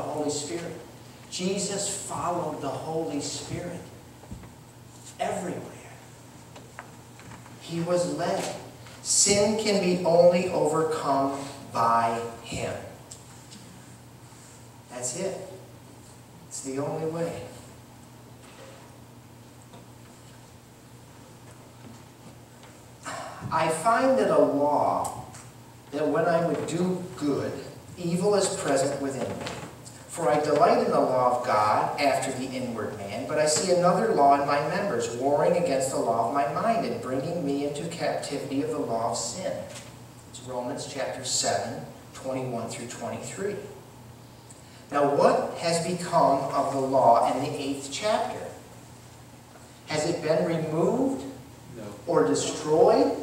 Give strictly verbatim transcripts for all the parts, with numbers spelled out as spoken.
the Holy Spirit. Jesus followed the Holy Spirit everywhere. He was led. Sin can be only overcome by Him. That's it. It's the only way. I find that a law that when I would do good, evil is present within me. For I delight in the law of God after the inward man, but I see another law in my members, warring against the law of my mind and bringing me into captivity of the law of sin. It's Romans chapter seven, twenty-one through twenty-three. Now what has become of the law in the eighth chapter? Has it been removed or destroyed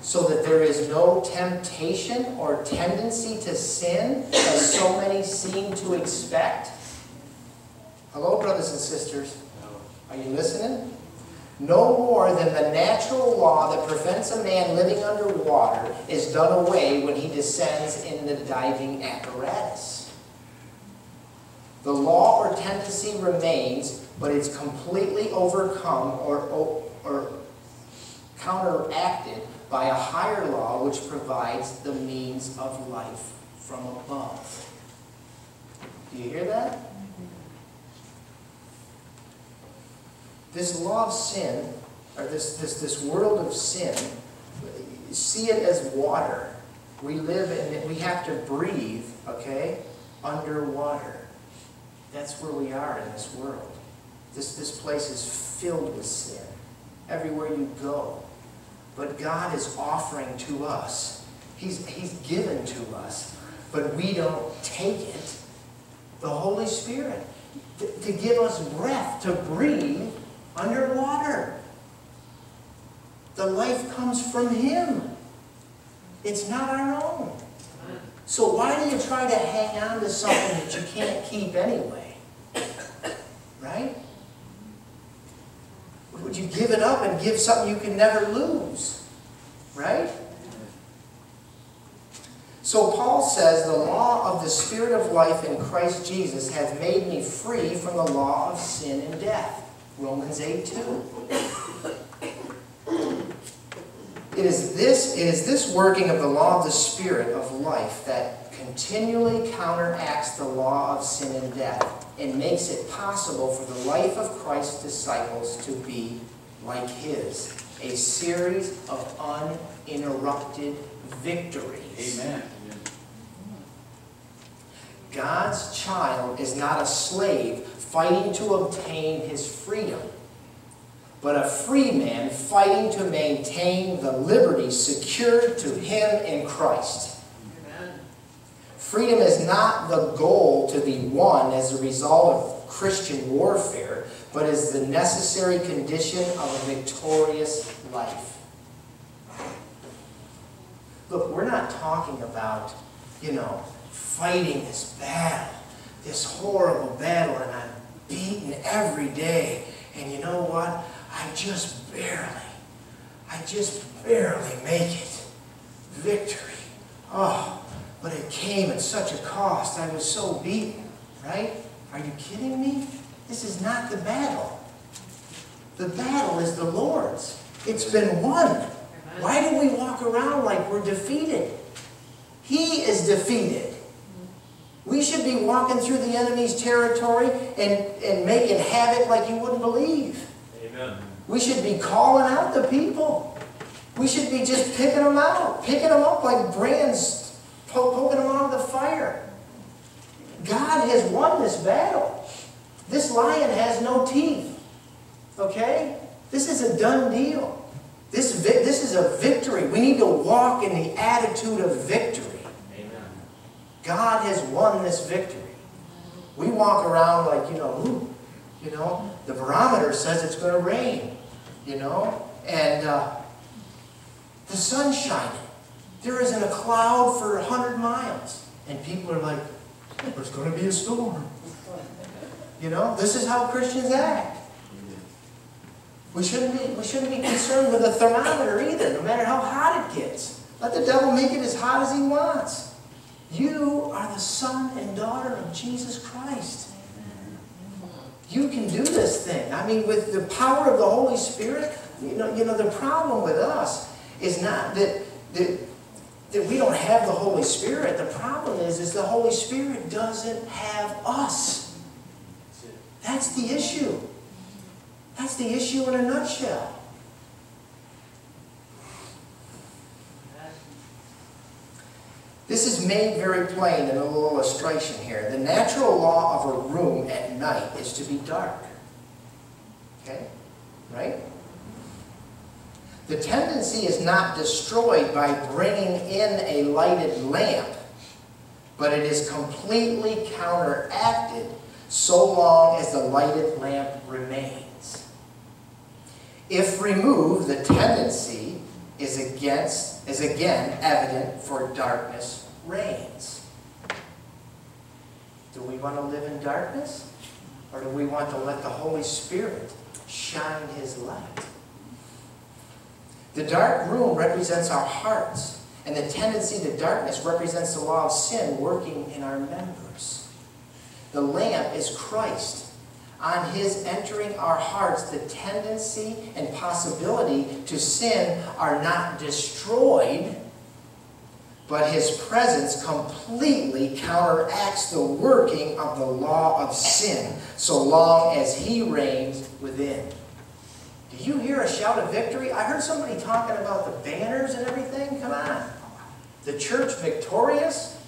so that there is no temptation or tendency to sin as so many seem to expect? Hello, brothers and sisters. Are you listening? No more than the natural law that prevents a man living underwater is done away when he descends in the diving apparatus. The law or tendency remains, but it's completely overcome or, or counteracted by a higher law which provides the means of life from above. Do you hear that? This law of sin, or this, this, this world of sin, see it as water. We live in it, we have to breathe, okay, underwater. That's where we are in this world. This, this place is filled with sin. Everywhere you go. But God is offering to us. He's, he's given to us. But we don't take it. The Holy Spirit. To, to give us breath. To breathe underwater. The life comes from Him. It's not our own. So why do you try to hang on to something that you can't keep anyway? Right? Would you give it up and give something you can never lose? Right? So Paul says, the law of the Spirit of life in Christ Jesus hath made me free from the law of sin and death. Romans eight two. It is this, it is this working of the law of the Spirit of life that continually counteracts the law of sin and death. And makes it possible for the life of Christ's disciples to be like His. A series of uninterrupted victories. Amen. God's child is not a slave fighting to obtain his freedom, but a free man fighting to maintain the liberty secured to him in Christ. Freedom is not the goal to be won as a result of Christian warfare, but is the necessary condition of a victorious life. Look, we're not talking about, you know, fighting this battle, this horrible battle, and I'm beaten every day. And you know what? I just barely, I just barely make it. Victory. Oh. But it came at such a cost. I was so beaten, right? Are you kidding me? This is not the battle. The battle is the Lord's. It's been won. Why do we walk around like we're defeated? He is defeated. We should be walking through the enemy's territory and, and making havoc like you wouldn't believe. Amen. We should be calling out the people. We should be just picking them out, picking them up like brands. Poking them out of the fire. God has won this battle. This lion has no teeth. Okay? This is a done deal. This, this is a victory. We need to walk in the attitude of victory. Amen. God has won this victory. We walk around like, you know, ooh, you know, the barometer says it's going to rain. You know? And uh, the sun's shining. There isn't a cloud for a hundred miles. And people are like, there's going to be a storm. You know, this is how Christians act. We shouldn't be, we shouldn't be concerned with a thermometer either, no matter how hot it gets. Let the devil make it as hot as he wants. You are the son and daughter of Jesus Christ. You can do this thing. I mean, with the power of the Holy Spirit, you know, you know the problem with us is not that, that, that we don't have the Holy Spirit. The problem is, is the Holy Spirit doesn't have us. That's the issue. That's the issue in a nutshell. This is made very plain in a little illustration here. The natural law of a room at night is to be dark. Okay? Right? The tendency is not destroyed by bringing in a lighted lamp, but it is completely counteracted so long as the lighted lamp remains. If removed, the tendency is against is again evident, for darkness reigns. Do we want to live in darkness? Or do we want to let the Holy Spirit shine His light? The dark room represents our hearts, and the tendency to darkness represents the law of sin working in our members. The lamp is Christ. On His entering our hearts, the tendency and possibility to sin are not destroyed, but His presence completely counteracts the working of the law of sin, so long as He reigns within. Do you hear a shout of victory? I heard somebody talking about the banners and everything. Come on. The church victorious?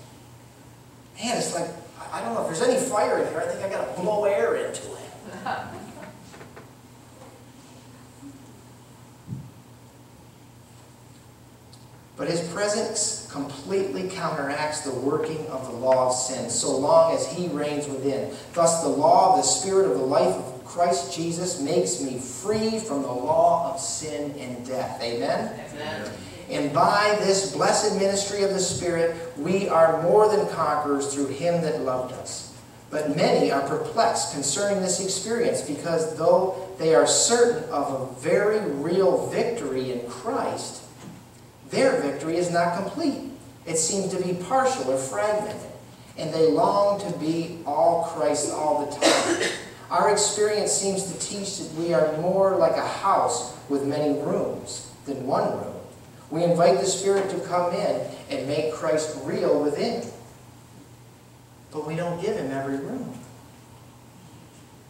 Man, it's like, I don't know if there's any fire in here. I think I've got to blow air into it. But His presence completely counteracts the working of the law of sin, so long as He reigns within. Thus the law, the spirit of the life of Christ Jesus, makes me free from the law of sin and death. Amen? Amen. And by this blessed ministry of the Spirit, we are more than conquerors through Him that loved us. But many are perplexed concerning this experience, because though they are certain of a very real victory in Christ, their victory is not complete. It seems to be partial or fragmented, and they long to be all Christ all the time. Our experience seems to teach that we are more like a house with many rooms than one room. We invite the Spirit to come in and make Christ real within. But we don't give Him every room.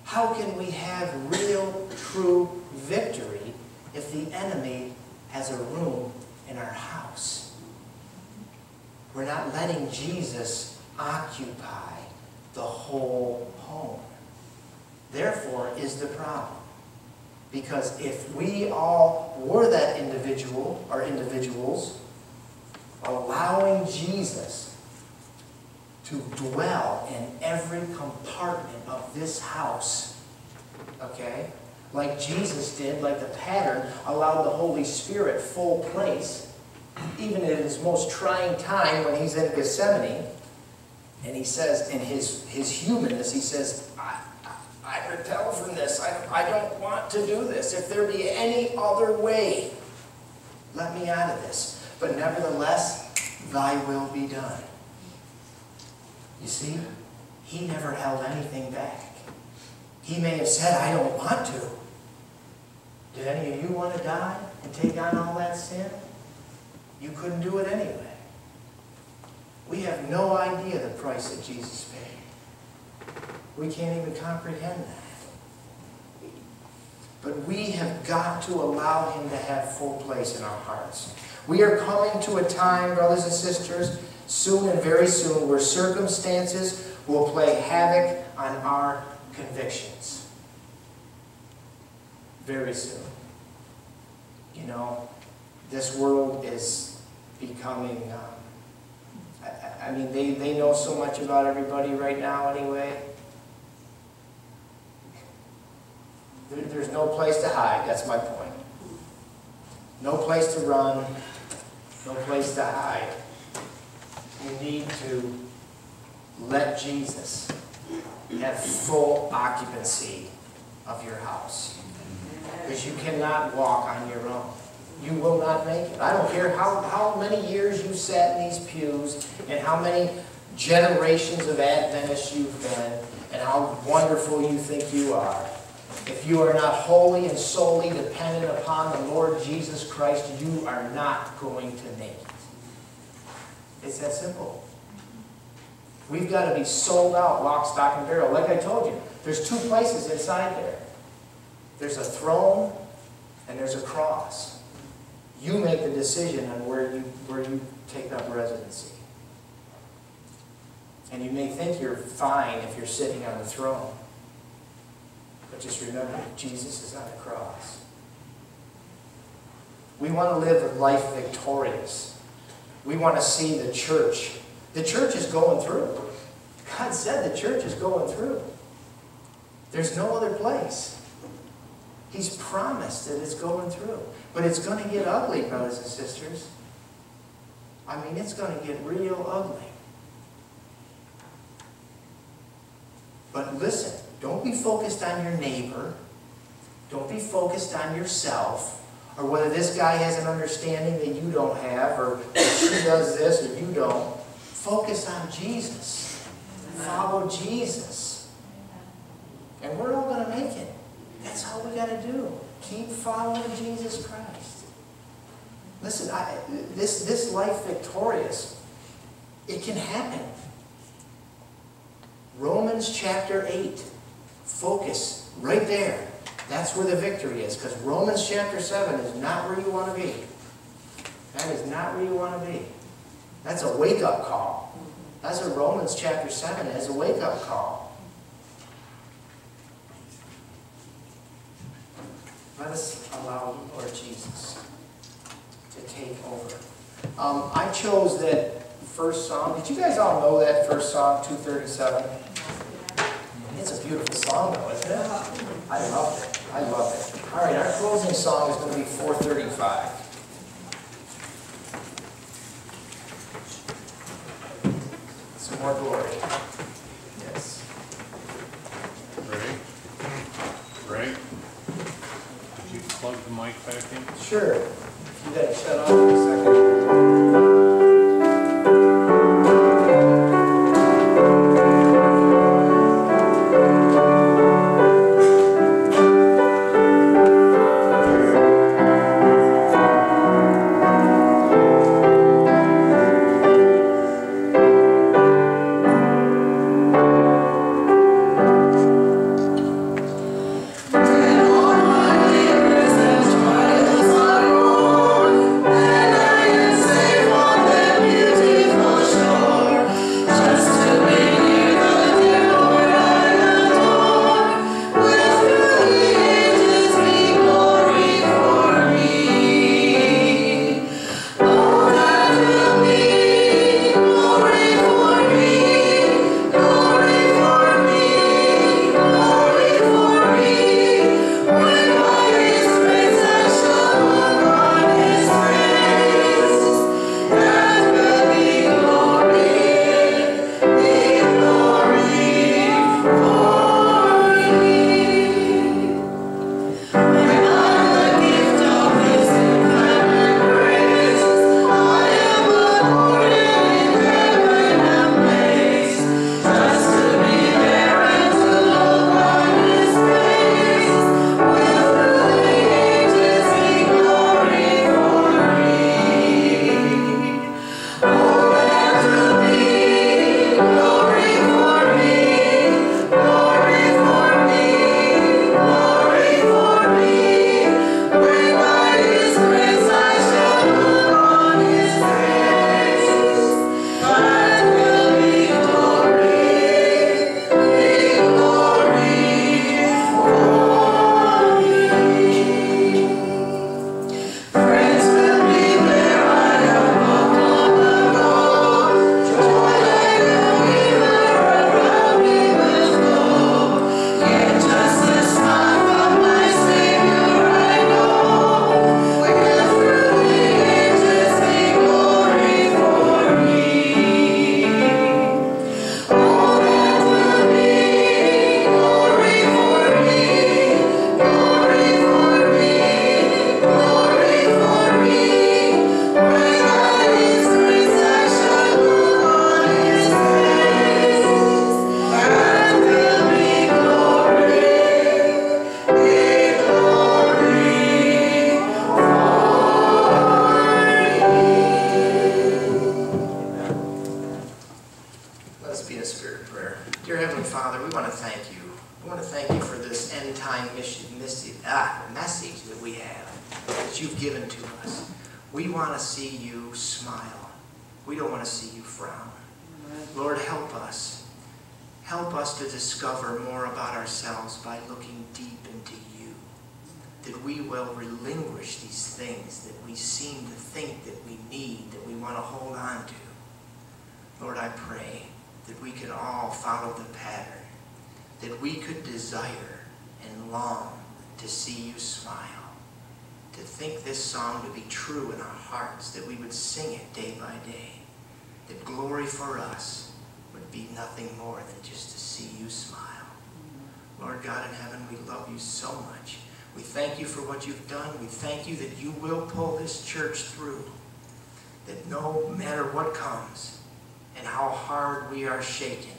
How can we have real, true victory if the enemy has a room in our house? We're not letting Jesus occupy the whole home. Therefore is the problem. Because if we all were that individual, or individuals, allowing Jesus to dwell in every compartment of this house, okay? Like Jesus did, like the pattern allowed the Holy Spirit full place, even in His most trying time when He's in Gethsemane, and He says, in His, his humanness, He says, I, I, I repel from this, I, I don't want to do this. If there be any other way, let me out of this. But nevertheless, Thy will be done. You see, He never held anything back. He may have said, I don't want to. Did any of you want to die and take on all that sin? You couldn't do it anyway. We have no idea the price that Jesus paid. We can't even comprehend that. But we have got to allow Him to have full place in our hearts. We are coming to a time, brothers and sisters, soon and very soon, where circumstances will play havoc on our convictions. Very soon. You know, this world is becoming, um, I, I mean, they, they know so much about everybody right now anyway. There, there's no place to hide, that's my point. No place to run, no place to hide. We need to let Jesus have full occupancy of your house. Because you cannot walk on your own. You will not make it. I don't care how, how many years you've sat in these pews and how many generations of Adventists you've been and how wonderful you think you are. If you are not wholly and solely dependent upon the Lord Jesus Christ, you are not going to make it. It's that simple. We've got to be sold out, lock, stock, and barrel. Like I told you, there's two places inside there. There's a throne and there's a cross. You make the decision on where you, where you take up residency. And you may think you're fine if you're sitting on the throne. But just remember, Jesus is on the cross. We want to live a life victorious. We want to see the church. The church is going through. God said the church is going through. There's no other place. He's promised that it's going through. But it's going to get ugly, brothers and sisters. I mean, it's going to get real ugly. But listen, don't be focused on your neighbor. Don't be focused on yourself. Or whether this guy has an understanding that you don't have, or she does this or you don't. Focus on Jesus. Follow Jesus. And we're all going to make it. That's all we got to do. Keep following Jesus Christ. Listen, I, this, this life victorious, it can happen. Romans chapter eight. Focus right there. That's where the victory is. Because Romans chapter seven is not where you want to be. That is not where you want to be. That's a wake-up call. That's what Romans chapter seven is, a wake-up call. Let us allow Lord Jesus to take over. Um, I chose that first song. Did you guys all know that first song, two thirty-seven? It's a beautiful song, though, isn't it? I love it. I love it. All right, our closing song is going to be four thirty-five. Some more glory. Yes. Ray? Ray? Did you plug the mic back in? Sure. You got it shut off for a second. Amen. prayer. Dear Heavenly Father, we want to thank you. We want to thank you for this end-time ah, message that we have, that you've given to us. We want to see you smile. We don't want to see you frown. Lord, help us. Help us to discover more about ourselves by looking deep into you, that we will relinquish these things that we seem to think that we need, that we want to hold on to. Lord, I pray that we could all follow the pattern, that we could desire and long to see you smile, to think this song to be true in our hearts, that we would sing it day by day, that glory for us would be nothing more than just to see you smile. Lord God in heaven, we love you so much. We thank you for what you've done. We thank you that you will pull this church through, that no matter what comes, and how hard we are shaken,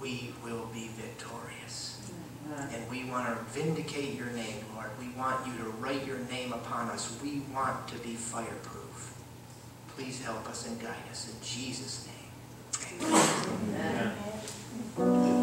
we will be victorious. And we want to vindicate your name, Lord. We want you to write your name upon us. We want to be fireproof. Please help us and guide us in Jesus' name. Amen. Amen. Amen.